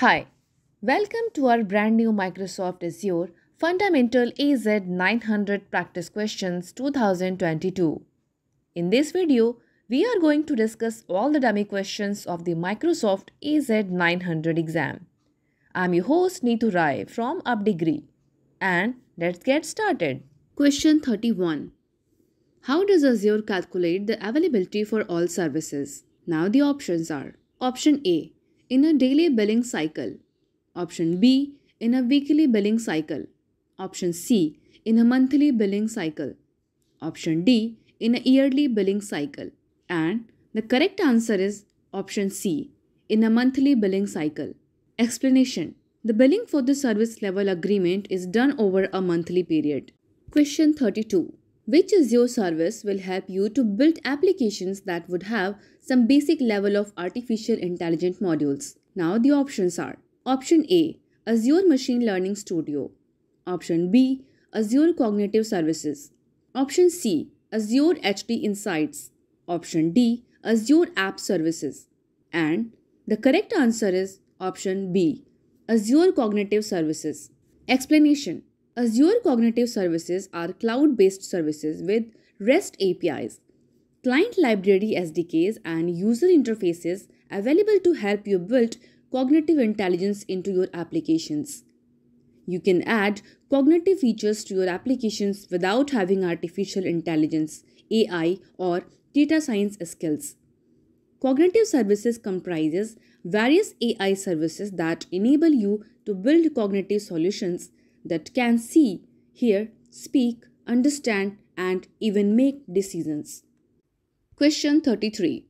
Hi, welcome to our brand new Microsoft Azure Fundamental AZ-900 Practice Questions 2022. In this video, we are going to discuss all the dummy questions of the Microsoft AZ-900 exam. I'm your host Neetu Rai from UpDegree, and let's get started. Question 31. How does Azure calculate the availability for all services? Now the options are: Option A, in a daily billing cycle. Option B, in a weekly billing cycle. Option C, in a monthly billing cycle. Option D, in a yearly billing cycle. And the correct answer is option C, in a monthly billing cycle. Explanation: the billing for the service level agreement is done over a monthly period. Question 32. Which Azure service will help you to build applications that would have some basic level of artificial intelligence modules? Now the options are: Option A, Azure Machine Learning Studio. Option B, Azure Cognitive Services. Option C, Azure HD Insights. Option D, Azure App Services. And the correct answer is option B, Azure Cognitive Services. Explanation: Azure Cognitive Services are cloud-based services with REST APIs, client library SDKs, and user interfaces available to help you build cognitive intelligence into your applications. You can add cognitive features to your applications without having artificial intelligence, AI, or data science skills. Cognitive services comprises various AI services that enable you to build cognitive solutions that can see, hear, speak, understand, and even make decisions. Question 33.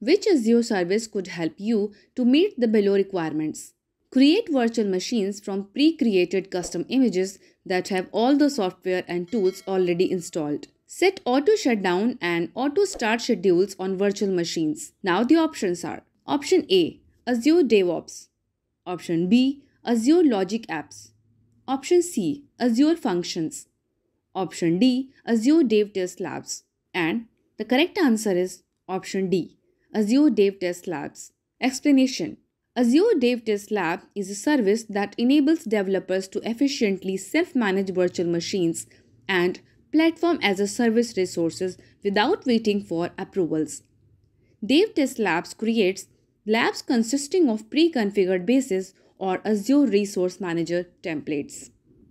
Which Azure service could help you to meet the below requirements? Create virtual machines from pre-created custom images that have all the software and tools already installed. Set auto shutdown and auto start schedules on virtual machines. Now the options are: Option A, Azure DevOps. Option B, Azure Logic Apps. Option C, Azure Functions. Option D, Azure DevTest Labs. And the correct answer is option D, Azure DevTest Labs. Explanation: Azure DevTest Lab is a service that enables developers to efficiently self-manage virtual machines and platform as a service resources without waiting for approvals. DevTest Labs creates labs consisting of pre-configured bases or Azure Resource Manager templates.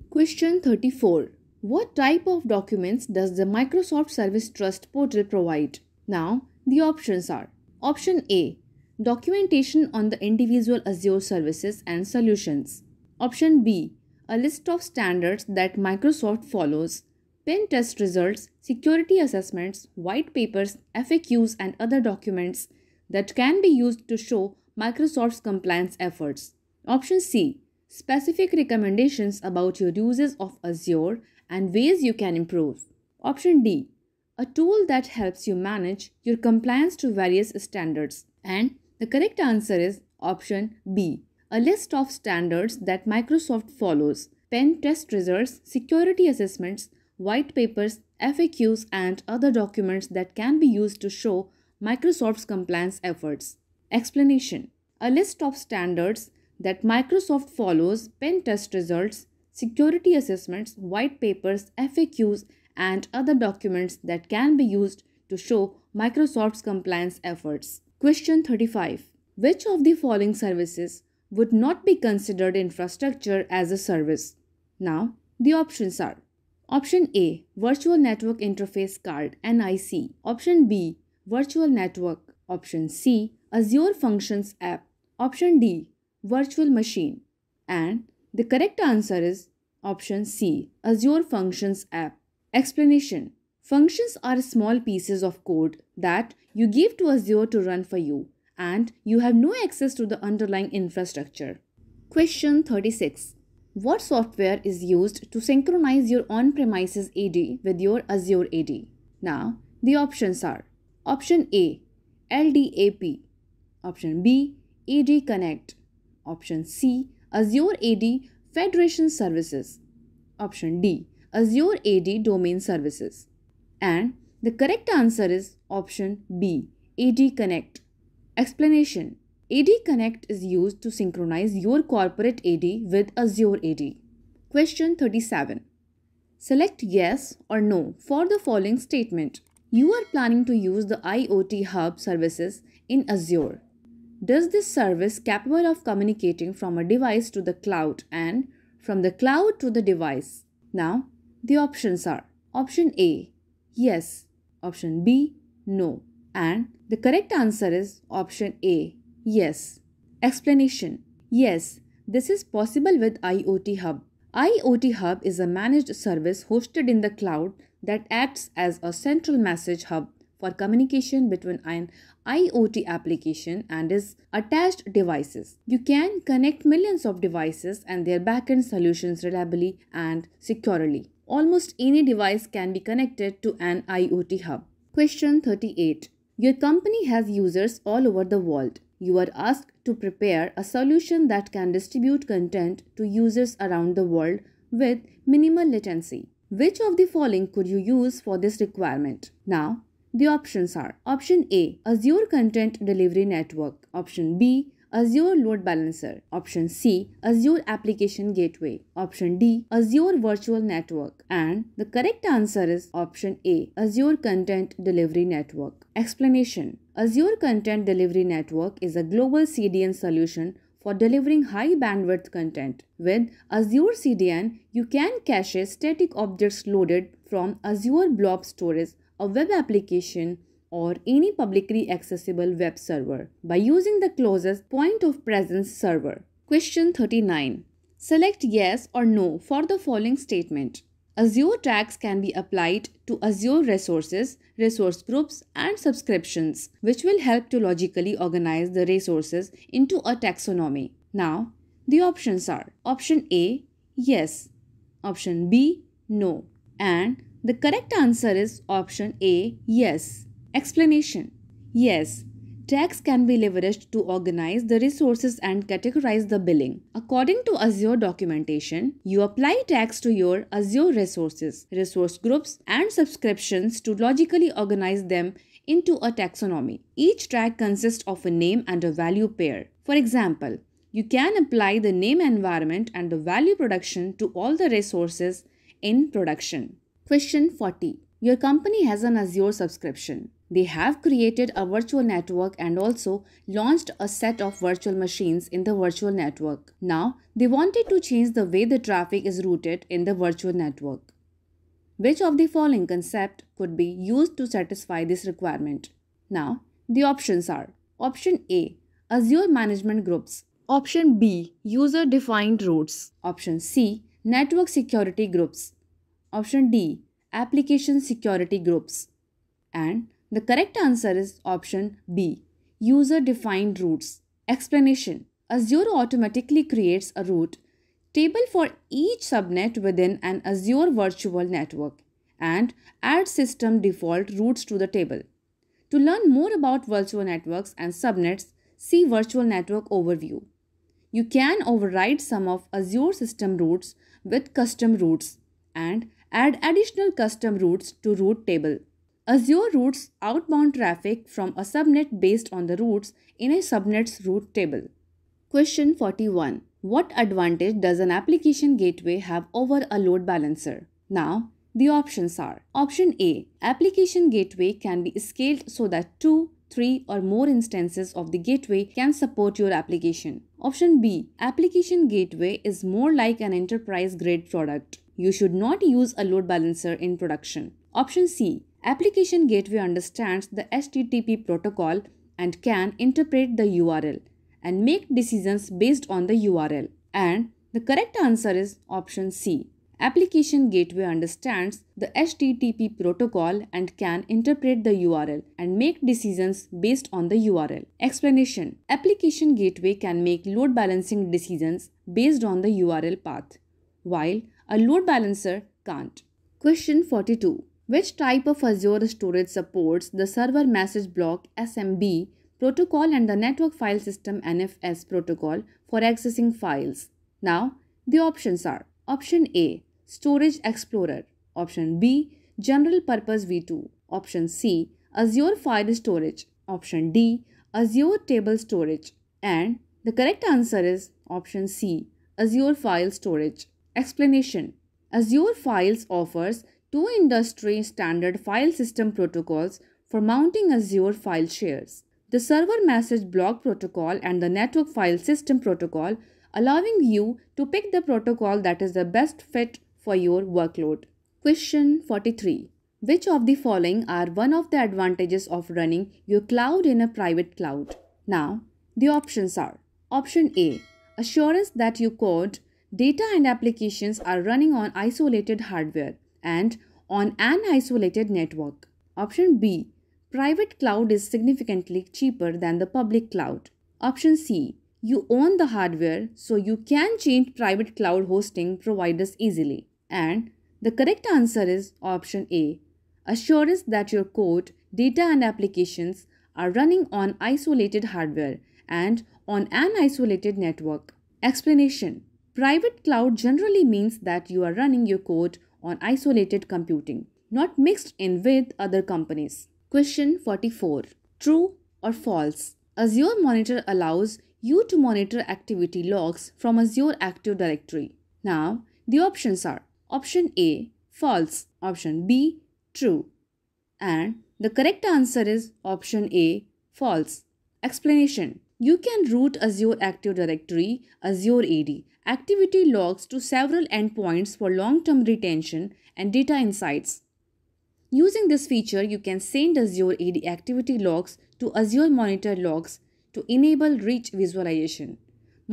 Question 34. What type of documents does the Microsoft Service Trust portal provide? Now, the options are: Option A, documentation on the individual Azure services and solutions. Option B, a list of standards that Microsoft follows, pen test results, security assessments, white papers, FAQs, and other documents that can be used to show Microsoft's compliance efforts. Option C, specific recommendations about your uses of Azure and ways you can improve. Option D, a tool that helps you manage your compliance to various standards. And the correct answer is option B, a list of standards that Microsoft follows, pen test results, security assessments, white papers, FAQs, and other documents that can be used to show Microsoft's compliance efforts. Explanation: a list of standards that Microsoft follows, pen test results, security assessments, white papers, FAQs, and other documents that can be used to show Microsoft's compliance efforts. Question 35. Which of the following services would not be considered infrastructure as a service? Now, the options are: Option A, Virtual Network Interface Card, NIC. Option B, Virtual Network. Option C, Azure Functions App. Option D, Virtual Machine. And the correct answer is option C, Azure Functions App. Explanation: functions are small pieces of code that you give to Azure to run for you, and you have no access to the underlying infrastructure. Question 36. What software is used to synchronize your on-premises AD with your Azure AD? Now, the options are: Option A, LDAP. Option B, AD Connect. Option C, Azure AD Federation Services. Option D, Azure AD Domain Services. And the correct answer is option B, AD Connect. Explanation: AD Connect is used to synchronize your corporate AD with Azure AD. Question 37. Select yes or no for the following statement. You are planning to use the IoT Hub services in Azure. Does this service capable of communicating from a device to the cloud and from the cloud to the device? Now, the options are option A, yes, option B, no, and the correct answer is option A, yes. Explanation. Yes, this is possible with IoT Hub. IoT Hub is a managed service hosted in the cloud that acts as a central message hub for communication between an IoT application and its attached devices. You can connect millions of devices and their backend solutions reliably and securely. Almost any device can be connected to an IoT Hub. Question 38. Your company has users all over the world. You are asked to prepare a solution that can distribute content to users around the world with minimal latency. Which of the following could you use for this requirement? Now, the options are option A, Azure Content Delivery Network, option B, Azure Load Balancer, option C, Azure Application Gateway, option D, Azure Virtual Network, and the correct answer is option A, Azure Content Delivery Network. Explanation. Azure Content Delivery Network is a global CDN solution for delivering high bandwidth content. With Azure CDN, you can cache static objects loaded from Azure Blob Storage, a web application, or any publicly accessible web server by using the closest point of presence server. Question 39. Select yes or no for the following statement. Azure tags can be applied to Azure resources, resource groups, and subscriptions, which will help to logically organize the resources into a taxonomy. Now, the options are option A, yes, option B, no, and the correct answer is option A, yes. Explanation. Yes, tags can be leveraged to organize the resources and categorize the billing. According to Azure documentation, you apply tags to your Azure resources, resource groups, and subscriptions to logically organize them into a taxonomy. Each tag consists of a name and a value pair. For example, you can apply the name environment and the value production to all the resources in production. Question 40. Your company has an Azure subscription. They have created a virtual network and also launched a set of virtual machines in the virtual network. Now, they wanted to change the way the traffic is routed in the virtual network. Which of the following concept could be used to satisfy this requirement? Now, the options are option A, Azure Management Groups, option B, User Defined Routes, option C, Network Security Groups, option D, Application Security Groups, and the correct answer is option B, User Defined Routes. Explanation. Azure automatically creates a route table for each subnet within an Azure virtual network and adds system default routes to the table. To learn more about virtual networks and subnets, see Virtual Network Overview. You can override some of Azure system routes with custom routes and add additional custom routes to route table. Azure routes outbound traffic from a subnet based on the routes in a subnet's route table. Question 41. What advantage does an application gateway have over a load balancer? Now, the options are option A, application gateway can be scaled so that 2, 3 or more instances of the gateway can support your application. Option B, application gateway is more like an enterprise-grade product. You should not use a load balancer in production. Option C, application gateway understands the HTTP protocol and can interpret the URL and make decisions based on the URL. And the correct answer is option C, application gateway understands the HTTP protocol and can interpret the URL and make decisions based on the URL. Explanation. Application gateway can make load balancing decisions based on the URL path, while a load balancer can't. Question 42. Which type of Azure storage supports the server message block SMB protocol and the network file system NFS protocol for accessing files? Now, the options are option A, Storage Explorer, option B, General Purpose V2, option C, Azure File Storage, option D, Azure Table Storage, And the correct answer is option C, Azure File Storage. Explanation: Azure Files offers two industry-standard file system protocols for mounting Azure file shares, the server message block protocol and the network file system protocol, allowing you to pick the protocol that is the best fit for your workload. Question 43. Which of the following are one of the advantages of running your cloud in a private cloud? Now, the options are: Option A, assurance that your code, data and applications are running on isolated hardware and on an isolated network. Option B, private cloud is significantly cheaper than the public cloud. Option C, you own the hardware, so you can change private cloud hosting providers easily. And the correct answer is option A, assurance that your code, data and applications are running on isolated hardware and on an isolated network. Explanation: Private cloud generally means that you are running your code on isolated computing, not mixed in with other companies. Question 44. True or false? Azure Monitor allows you to monitor activity logs from Azure Active Directory. Now, the options are: Option A, false. Option B, true. And the correct answer is option A, false. Explanation: You can route Azure Active Directory, Azure AD, activity logs to several endpoints for long-term retention and data insights. Using this feature, you can send Azure AD activity logs to Azure Monitor logs to enable rich visualization,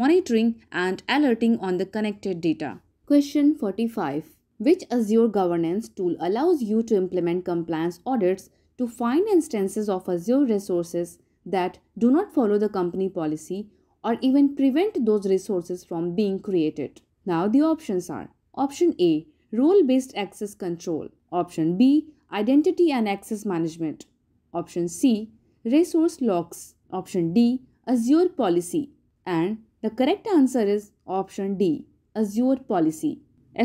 monitoring and alerting on the connected data. Question 45. Which Azure governance tool allows you to implement compliance audits to find instances of Azure resources that do not follow the company policy or even prevent those resources from being created? Now the options are: Option A, role-based access control. Option B, identity and access management. Option C, resource logs. Option D, Azure Policy. And the correct answer is option D, Azure Policy.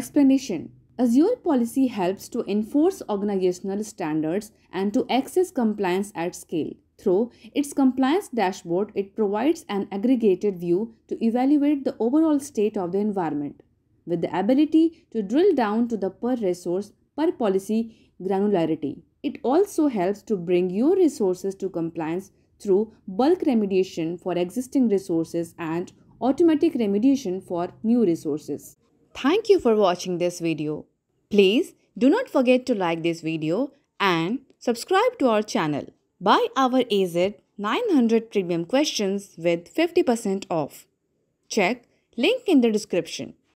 Explanation: Azure Policy helps to enforce organizational standards and to access compliance at scale. Through its compliance dashboard, it provides an aggregated view to evaluate the overall state of the environment, with the ability to drill down to the per resource, per policy granularity. It also helps to bring your resources to compliance through bulk remediation for existing resources and automatic remediation for new resources. Thank you for watching this video. Please do not forget to like this video and subscribe to our channel. Buy our AZ-900 premium questions with 50% off. Check link in the description.